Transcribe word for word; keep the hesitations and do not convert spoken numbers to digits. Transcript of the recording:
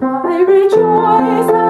I rejoice.